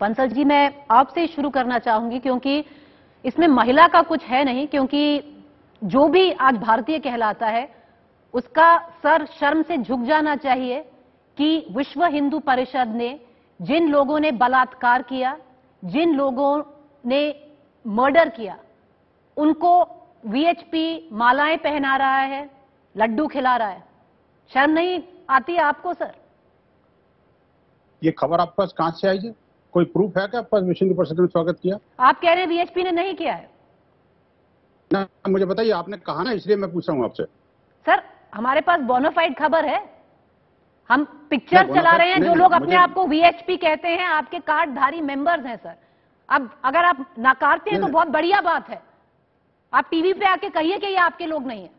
बंसल जी, मैं आपसे शुरू करना चाहूंगी क्योंकि इसमें महिला का कुछ है नहीं, क्योंकि जो भी आज भारतीय कहलाता है उसका सर शर्म से झुक जाना चाहिए कि विश्व हिंदू परिषद ने जिन लोगों ने बलात्कार किया, जिन लोगों ने मर्डर किया, उनको वीएचपी मालाएं पहना रहा है, लड्डू खिला रहा है। शर्म नहीं आती है आपको सर? ये खबर आपके पास कहां से आई है? कोई प्रूफ है क्या आपके पास विश्व हिंदू परिषद ने स्वागत किया? आप कह रहे हैं वीएचपी ने नहीं किया है ना, मुझे बताइए। आपने कहा ना, इसलिए मैं पूछ रहा हूँ आपसे। सर हमारे पास बोनाफाइड खबर है, हम पिक्चर चला रहे हैं। जो लोग अपने आप को वीएचपी कहते हैं आपके कार्डधारी मेंबर्स हैं सर। अब अगर आप नकारते हैं तो बहुत बढ़िया बात है, आप टीवी पे आके कहिए कि ये आपके लोग नहीं है।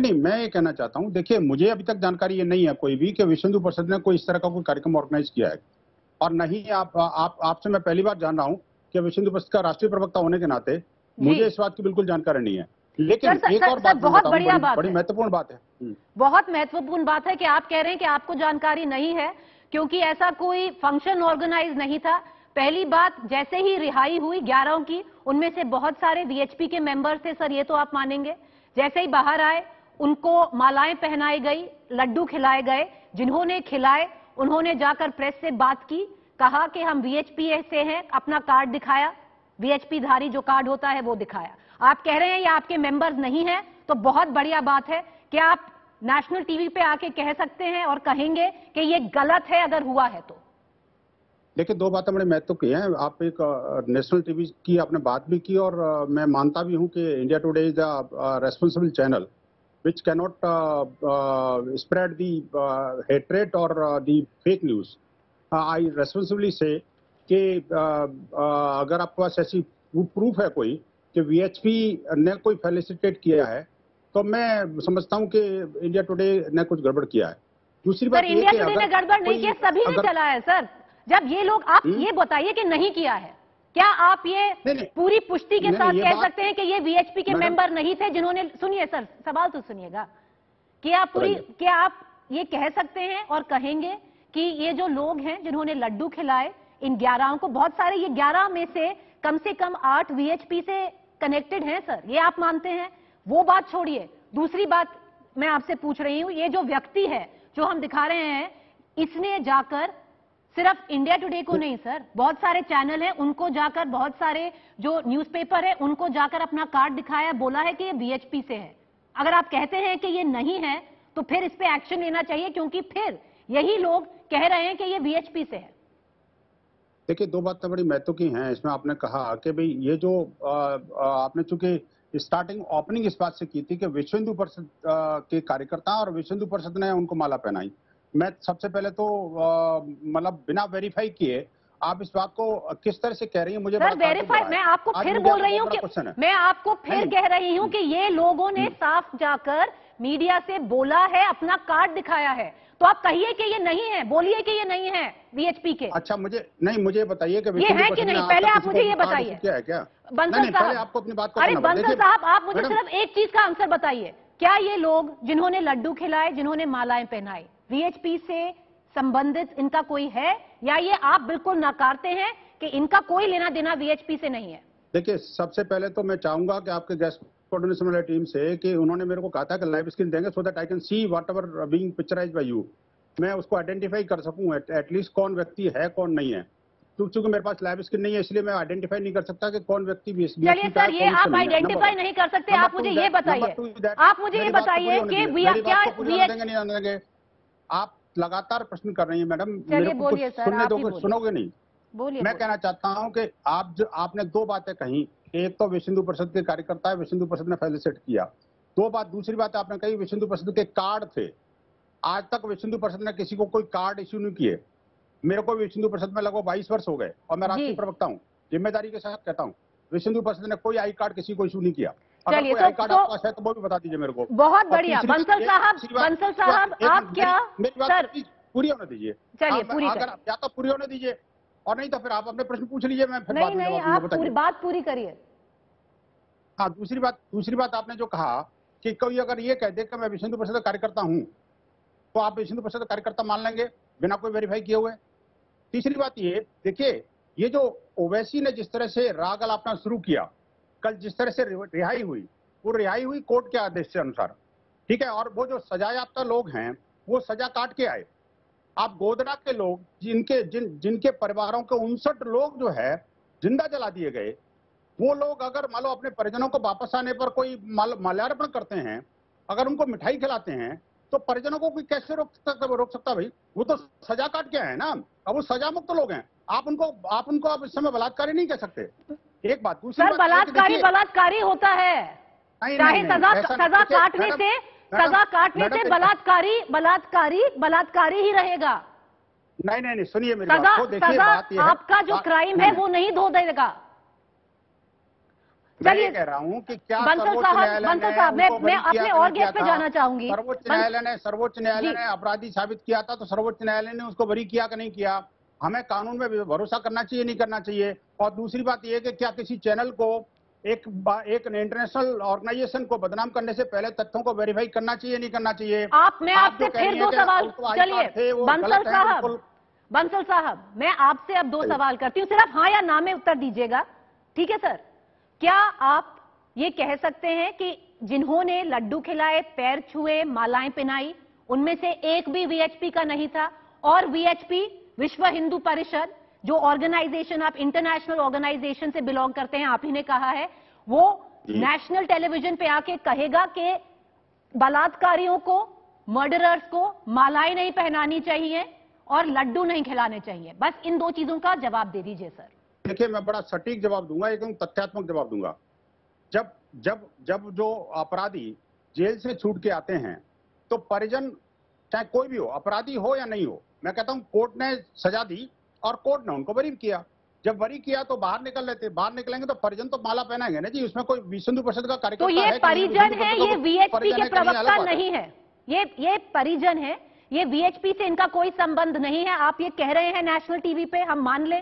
नहीं, मैं ये कहना चाहता हूँ, देखिए मुझे अभी तक जानकारी ये नहीं है कोई भी कि विश्व हिंदू परिषद ने कोई इस तरह का कोई कार्यक्रम ऑर्गेनाइज किया है। और नहीं, आपसे मैं पहली बार जान रहा हूँ कि विश्व हिंदू परिषद का राष्ट्रीय प्रवक्ता होने के नाते मुझे इस बात की बिल्कुल जानकारी नहीं है। लेकिन एक और बात बहुत बढ़िया बात, बड़ी महत्वपूर्ण बात है, बहुत महत्वपूर्ण बात है कि आप कह रहे हैं कि आपको जानकारी नहीं है क्योंकि ऐसा कोई फंक्शन ऑर्गेनाइज नहीं था। पहली बात, जैसे ही रिहाई हुई 11 की, उनमें से बहुत सारे वीएचपी के मेंबर्स थे सर, ये तो आप मानेंगे। जैसे ही बाहर आए उनको मालाएं पहनाई गई, लड्डू खिलाए गए। जिन्होंने खिलाए उन्होंने जाकर प्रेस से बात की, कहा कि हम वीएचपी से हैं, अपना कार्ड दिखाया, वीएचपी धारी जो कार्ड होता है वो दिखाया। आप कह रहे हैं ये आपके मेंबर्स नहीं हैं, तो बहुत बढ़िया बात है कि आप नेशनल टीवी पे आके कह सकते हैं और कहेंगे कि ये गलत है अगर हुआ है तो। देखिए दो बातें बड़े महत्व की हैं। आप एक नेशनल टीवी की आपने बात भी की और मैं मानता भी हूं कि India Today is a responsible channel which cannot spread the hatred और the fake news. I responsibly say कि अगर आपके पास ऐसी प्रूफ है कोई कि वीएचपी ने कोई फैसिलिटेट किया है तो मैं समझता हूं कि इंडिया टुडे ने कुछ गड़बड़ किया है। दूसरी बात, इंडिया टुडे ने गड़बड़ नहीं किया, सभी ने चलाया है सर। जब ये लोग, आप ये बताइए कि नहीं किया है, क्या आप ये पूरी पुष्टि के साथ कह सकते हैं कि ये वीएचपी के मेंबर नहीं थे जिन्होंने, सुनिए सर सवाल तो सुनिएगा, क्या आप ये कह सकते हैं और कहेंगे कि ये जो लोग हैं जिन्होंने लड्डू खिलाए इन 11 को, बहुत सारे ये 11 में से कम 8 वीएचपी से कनेक्टेड हैं सर, ये आप मानते हैं? वो बात छोड़िए, दूसरी बात मैं आपसे पूछ रही हूं, ये जो व्यक्ति है जो हम दिखा रहे हैं, इसने जाकर सिर्फ इंडिया टुडे को नहीं सर, बहुत सारे चैनल हैं उनको जाकर, बहुत सारे जो न्यूज़पेपर है उनको जाकर अपना कार्ड दिखाया, बोला है कि ये वीएचपी से है। अगर आप कहते हैं कि ये नहीं है तो फिर इस पे एक्शन लेना चाहिए, क्योंकि फिर यही लोग कह रहे हैं कि ये वीएचपी से है। देखिए दो बातें बड़ी महत्व की हैं इसमें। आपने कहा कि भाई ये जो आपने चूंकि स्टार्टिंग ओपनिंग इस बात से की थी कि विश्व हिंदू परिषद के कार्यकर्ता और विश्व हिंदू परिषद ने उनको माला पहनाई, मैं सबसे पहले तो मतलब बिना वेरीफाई किए आप इस बात को किस तरह से कह रही हैं? मुझे सर वेरीफाई, मैं आपको फिर बोल रही हूँ कि मैं आपको फिर कह रही हूँ कि ये लोगों ने साफ जाकर मीडिया से बोला है, अपना कार्ड दिखाया है, तो आप कहिए कि ये नहीं है, बोलिए कि ये नहीं है वीएचपी के। अच्छा मुझे नहीं, मुझे बताइए कि ये है कि नहीं, पहले आप मुझे ये बताइए क्या है। क्या बंसल साहब, आपको अपनी बात, अरे बंसल साहब आप मुझे सिर्फ एक चीज का आंसर बताइए, क्या ये लोग जिन्होंने लड्डू खिलाए, जिन्होंने मालाएं पहनाई, वीएचपी से संबंधित इनका कोई है, या ये आप बिल्कुल नकारते हैं कि इनका कोई लेना देना वीएचपी से नहीं है? देखिए सबसे पहले तो मैं चाहूंगा कि आपके गेस्ट कोऑर्डिनेशन वाली टीम से कि उन्होंने मेरे को कहा था कि लाइव स्क्रीन देंगे so that I can see what ever being picturised by you, मैं उसको आइडेंटिफाई कर सकूं एटलीस्ट कौन व्यक्ति है कौन नहीं है। चूंकि मेरे पास लाइव स्क्रीन नहीं है इसलिए मैं आइडेंटिफाई नहीं कर सकता कि कौन व्यक्ति भी। चलिए सर, ये आप आइडेंटिफाई नहीं कर सकते, आप मुझे ये बताइए, आप मुझे ये बताइए कि आप लगातार प्रश्न कर रही है मैडम, मेरे को कुछ सुनने दोगे, सुनोगे नहीं? मैं कहना चाहता हूं कि आप जो आपने दो बातें कही, एक तो विश्व हिंदू परिषद के कार्यकर्ता है, विश्व हिंदू परिषद ने फैसिलिटेट किया, दो बात, दूसरी बात आपने कही विश्व हिंदू परिषद के कार्ड थे। आज तक विश्व हिंदू परिषद ने किसी को कोई कार्ड इश्यू नहीं किए। मेरे को विश्व हिंदू परिषद में लगभग 22 वर्ष हो गए और मैं राष्ट्रीय प्रवक्ता हूँ, जिम्मेदारी के साथ कहता हूँ, विश्व हिंदू परिषद ने कोई आई कार्ड किसी को इश्यू नहीं किया। चलिए तो वो भी बता दीजिए मेरे को। बहुत बढ़िया बंसल साहब, बंसल साहब आप क्या, मेरी बात पूरी होने दीजिए, चलिए पूरी या तो पूरी होने दीजिए और नहीं तो फिर आप अपने प्रश्न पूछ लीजिए, मैं फिर नहीं आप पूरी बात पूरी करिए। हाँ दूसरी बात आपने जो कहा कि कोई अगर ये कह दे कि मैं विश्व हिंदू परिषद कार्यकर्ता हूँ तो आप विश्व हिंदू परिषद कार्यकर्ता मान लेंगे बिना कोई वेरीफाई किए हुए? तीसरी बात ये, देखिए ये जो ओवैसी ने जिस तरह से राग अलापना शुरू किया, कल जिस तरह से रिहाई हुई, वो रिहाई हुई कोर्ट के आदेश के अनुसार, ठीक है। और वो जो सजायाफ्ता लोग हैं वो सजा काट के आए। आप गोधरा के लोग जिनके परिवारों के 59 लोग जो है जिंदा जला दिए गए, वो लोग अगर मान लो अपने परिजनों को वापस आने पर कोई माल्यार्पण करते हैं, अगर उनको मिठाई खिलाते हैं, तो परिजनों को कोई कैसे रोक सकता भाई? वो तो सजा काट के है ना, अब वो सजा मुक्त लोग हैं। आप उनको आप इस समय बलात्कारी नहीं कह सकते। एक बात, सर बलात्कारी होता है, चाहे सजा काटने से बलात्कारी ही रहेगा। नहीं, सुनिए मेरी बात को, देखिए बात ये है, आपका जो क्राइम है वो नहीं धो देगा। चलिए कह रहा हूँ कि क्या बंसल साहब मैं अपने और गेट पे जाना चाहूंगी। सर्वोच्च न्यायालय ने अपराधी साबित किया था, तो सर्वोच्च न्यायालय ने उसको बरी किया कि नहीं किया? हमें कानून में भरोसा करना चाहिए, नहीं करना चाहिए। और दूसरी बात यह कि क्या किसी चैनल को एक इंटरनेशनल ऑर्गेनाइजेशन को बदनाम करने से पहले तथ्यों को वेरीफाई करना चाहिए, नहीं करना चाहिए? मैं आपसे फिर दो सवाल, चलिए बंसल साहब मैं आपसे अब दो सवाल करती हूँ, सिर्फ हाँ या ना में उत्तर दीजिएगा, ठीक है सर? क्या आप ये कह सकते हैं कि जिन्होंने लड्डू खिलाए, पैर छुए, मालाएं पहनाई, उनमें से एक भी वीएचपी का नहीं था? और वीएचपी, विश्व हिंदू परिषद, जो ऑर्गेनाइजेशन आप इंटरनेशनल ऑर्गेनाइजेशन से बिलोंग करते हैं, आप ही ने कहा है, वो नेशनल टेलीविजन पे आके कहेगा कि बलात्कारियों को, मर्डरर्स को मालाएं नहीं पहनानी चाहिए और लड्डू नहीं खिलाने चाहिए? बस इन दो चीजों का जवाब दे दीजिए सर। देखिए मैं बड़ा सटीक जवाब दूंगा, एकदम तथ्यात्मक जवाब दूंगा। जब जब जब जो अपराधी जेल से छूट के आते हैं तो परिजन, चाहे कोई भी हो, अपराधी हो या नहीं हो, मैं कहता हूं कोर्ट ने सजा दी और कोर्ट ने उनको बरी किया। जब बरी किया तो बाहर निकल लेते, बाहर निकलेंगे तो परिजन तो माला पहनाएंगे ना जी, उसमें कोई विश्व हिंदू परिषद का कार्यक्रम तो ये परिजन है, ये वीएचपी के प्रवक्ता नहीं है, ये परिजन है, ये वीएचपी से इनका कोई संबंध नहीं है। आप ये कह रहे हैं नेशनल टीवी पे, हम मान ले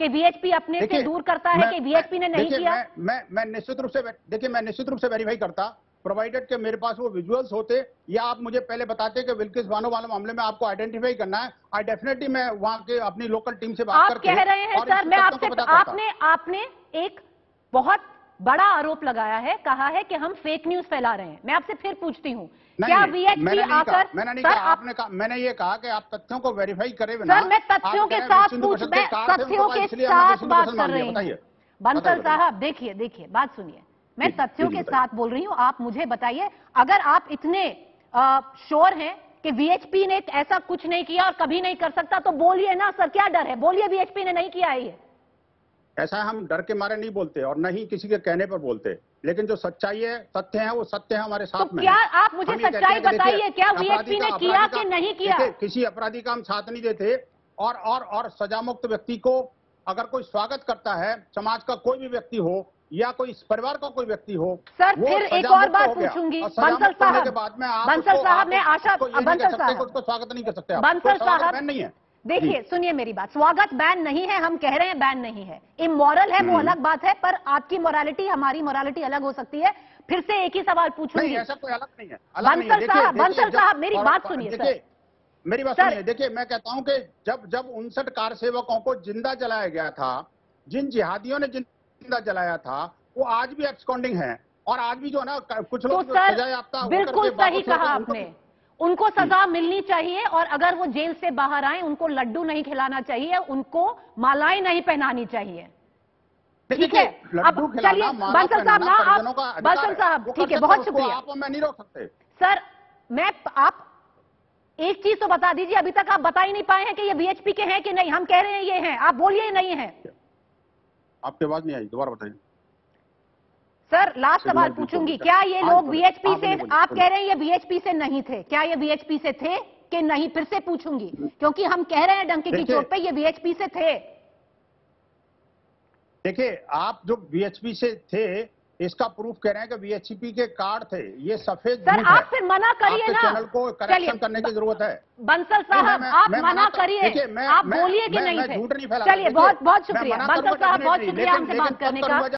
कि वीएचपी अपने से दूर करता है, कि वीएचपी ने नहीं किया? मैं निश्चित रूप से, देखिए मैं निश्चित रूप से वेरीफाई करता, प्रोवाइडेड के मेरे पास वो विजुअल्स होते, या आप मुझे पहले बताते कि विल्किस बानो वाले मामले में आपको आइडेंटिफाई करना है, आई डेफिनेटली मैं वहां के अपनी लोकल टीम से बात करके। आप कह रहे हैं सर, मैं आपसे, आपने एक बहुत बड़ा आरोप लगाया है, कहा है कि हम फेक न्यूज फैला रहे हैं। मैं आपसे फिर पूछती हूँ, क्या वीएचपी आकर, मैंने ये कहा कि आप तथ्यों को वेरीफाई करें बिना, मैं तथ्यों के साथ बात कर रही हूँ। बंसल साहब देखिए बात सुनिए, मैं तथ्यों के साथ बोल रही हूँ, आप मुझे बताइए। अगर आप इतने श्योर हैं कि वीएचपी ने ऐसा कुछ नहीं किया और कभी नहीं कर सकता, तो बोलिए ना सर, क्या डर है? बोलिए वीएचपी ने नहीं किया है। ऐसा हम डर के मारे नहीं बोलते और न ही किसी के कहने पर बोलते, लेकिन जो सच्चाई है, तथ्य है, वो सत्य है हमारे साथ में। क्या आप मुझे सच्चाई बताइए, क्या वीएचपी ने किया कि नहीं किया? किसी अपराधी का हम साथ नहीं देते, और सजामुक्त व्यक्ति को अगर कोई स्वागत करता है, समाज का कोई भी व्यक्ति हो या कोई परिवार का कोई व्यक्ति हो। सर फिर एक और बात पूछूंगी, बंसल साहब उसको स्वागत नहीं कर सकते। बंसल साहब नहीं है, देखिए सुनिए मेरी बात, स्वागत बैन नहीं है, हम कह रहे हैं बैन नहीं है, इमोरल है वो अलग बात है, पर आपकी मोरालिटी हमारी मोरालिटी अलग हो सकती है। फिर से एक ही सवाल पूछूंगी, ऐसा कोई अलग नहीं है। बंसल साहब मेरी बात सुनिए सर, मेरी बात सुनिए। देखिए मैं कहता हूँ कि जब 59 कार सेवकों को जिंदा जलाया गया था, जिन जिहादियों ने जिंदा जलाया था, वो आज भी एब्सकॉन्डिंग है, और आज भी जो है ना कुछ लोग सजायाफ्ता, बिल्कुल सही कहा आपने, उनको सजा मिलनी चाहिए, और अगर वो जेल से बाहर आए उनको लड्डू नहीं खिलाना चाहिए, उनको मालाएं नहीं पहनानी चाहिए, ठीक है? अब चलिए बंसल साहब ना, आप बंसल साहब ठीक है, बहुत शुक्रिया। आप और मैं नहीं रोक सकते सर, मैं आप एक चीज तो बता दीजिए, अभी तक आप बता ही नहीं पाए हैं कि ये वीएचपी के हैं कि नहीं। हम कह रहे हैं ये हैं, आप बोलिए नहीं है। आपकी आवाज नहीं आई, दोबारा बताइए सर। लास्ट सवाल पूछूंगी, क्या ये लोग वीएचपी से, आप कह रहे हैं ये वीएचपी से नहीं थे, क्या ये वीएचपी से थे कि नहीं? फिर से पूछूंगी, क्योंकि हम कह रहे हैं डंके की चोट पे ये वीएचपी से थे। देखिए आप जो वीएचपी से थे इसका प्रूफ कह रहे हैं कि वीएचपी के कार्ड थे, ये सफेद सर। आप फिर मना करिए ना, चैनल को करेक्शन करने की जरूरत है। बंसल साहब आप मना करिए, आप बोलिए कि नहीं थे। चलिए बहुत बहुत शुक्रिया बंसल साहब, बहुत शुक्रिया हमसे बात करने का।